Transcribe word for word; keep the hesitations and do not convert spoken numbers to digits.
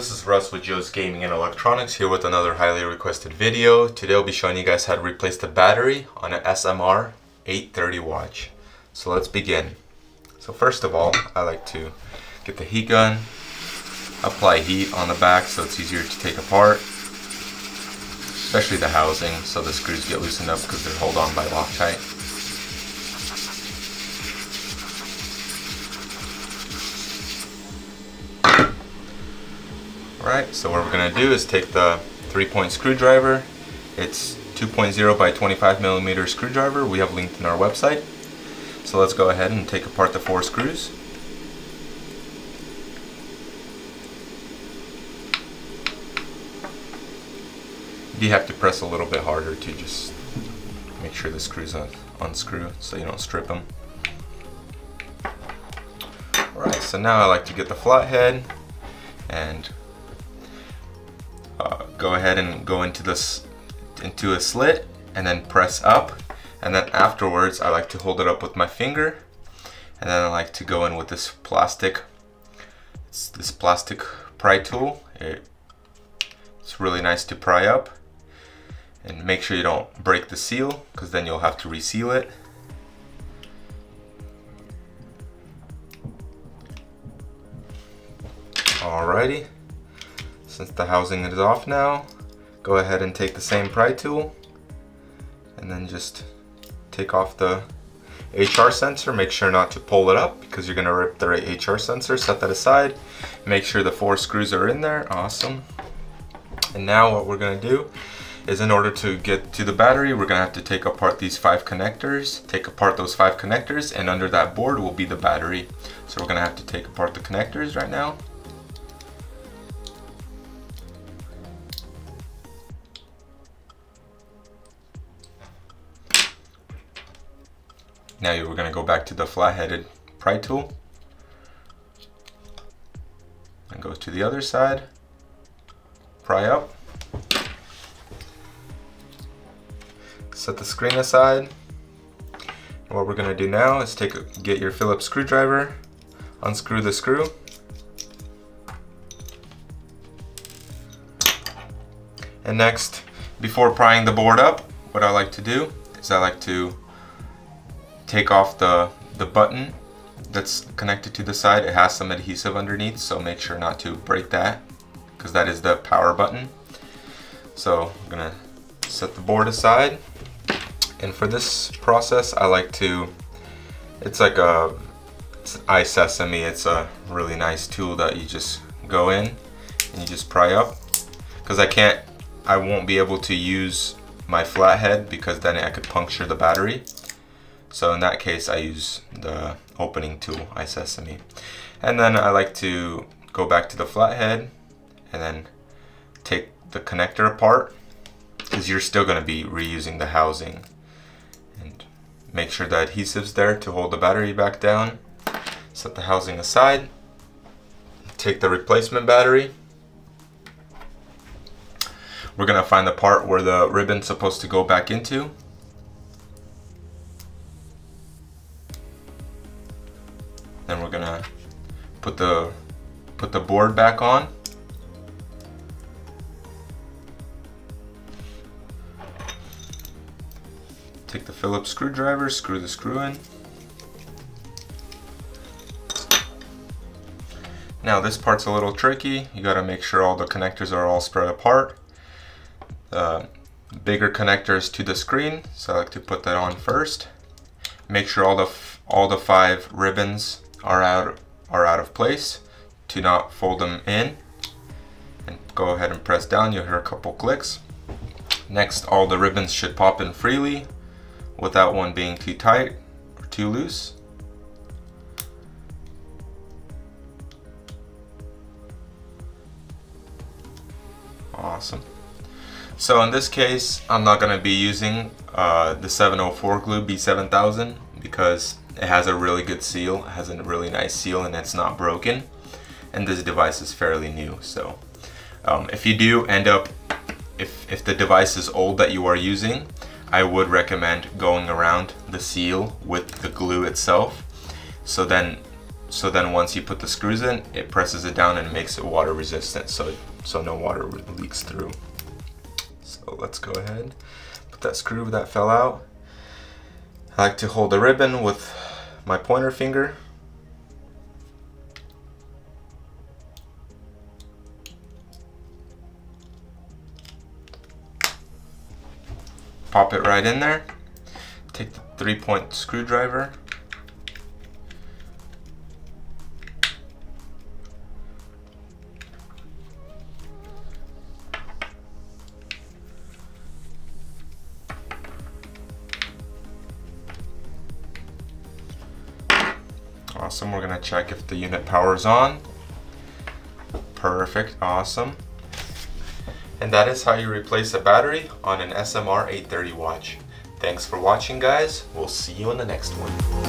This is Russ with Joe's Gaming and Electronics, here with another highly requested video. Today I'll be showing you guys how to replace the battery on an S M R eight thirty watch. So let's begin. So first of all, I like to get the heat gun, apply heat on the back so it's easier to take apart, especially the housing, so the screws get loosened up because they're held on by Loctite. Alright, so what we're going to do is take the three-point screwdriver. It's two point zero by twenty-five millimeter screwdriver we have linked in our website. So let's go ahead and take apart the four screws. You have to press a little bit harder to just make sure the screws unscrew so you don't strip them. Alright, so now I like to get the flathead and Uh, go ahead and go into this into a slit and then press up, and then afterwards I like to hold it up with my finger, and then I like to go in with this plastic this plastic pry tool. It, it's really nice to pry up, and make sure you don't break the seal because then you'll have to reseal it. Alrighty. Since the housing is off now, go ahead and take the same pry tool and then just take off the H R sensor. Make sure not to pull it up because you're going to rip the H R sensor. Set that aside. Make sure the four screws are in there. Awesome. And now what we're going to do is, in order to get to the battery, we're going to have to take apart these five connectors. Take apart those five connectors, and under that board will be the battery. So we're going to have to take apart the connectors right now. Now we're going to go back to the flat-headed pry tool and go to the other side, pry up, set the screen aside. And what we're going to do now is take a, get your Phillips screwdriver, unscrew the screw, and next, before prying the board up, what I like to do is I like to take off the, the button that's connected to the side. It has some adhesive underneath, so make sure not to break that because that is the power button. So I'm gonna set the board aside. And for this process, I like to, it's like a, it's iSesame. It's a really nice tool that you just go in and you just pry up, because I can't, I won't be able to use my flathead because then I could puncture the battery. So in that case, I use the opening tool, iSesame. And then I like to go back to the flathead and then take the connector apart, because you're still going to be reusing the housing. And make sure the adhesive's there to hold the battery back down. Set the housing aside. Take the replacement battery. We're going to find the part where the ribbon's supposed to go back into. Then we're gonna put the put the board back on. Take the Phillips screwdriver, screw the screw in. Now this part's a little tricky. You gotta make sure all the connectors are all spread apart. The bigger connector is to the screen, so I like to put that on first. Make sure all the all the five ribbons are out are out of place, to not fold them in, and go ahead and press down. You'll hear a couple clicks. Next, all the ribbons should pop in freely without one being too tight or too loose. Awesome. So in this case, I'm not going to be using uh, the seven oh four glue B seven thousand because it has a really good seal. It has a really nice seal and it's not broken. And this device is fairly new. So um, if you do end up, if, if the device is old that you are using, I would recommend going around the seal with the glue itself. So then So then once you put the screws in, it presses it down and makes it water resistant, so, so no water leaks through. So let's go ahead, put that screw that fell out. I like to hold the ribbon with my pointer finger. Pop it right in there. Take the three-point screwdriver. Awesome, we're gonna check if the unit power's on. Perfect, awesome. And that is how you replace a battery on an S M R eight thirty watch. Thanks for watching, guys. We'll see you in the next one.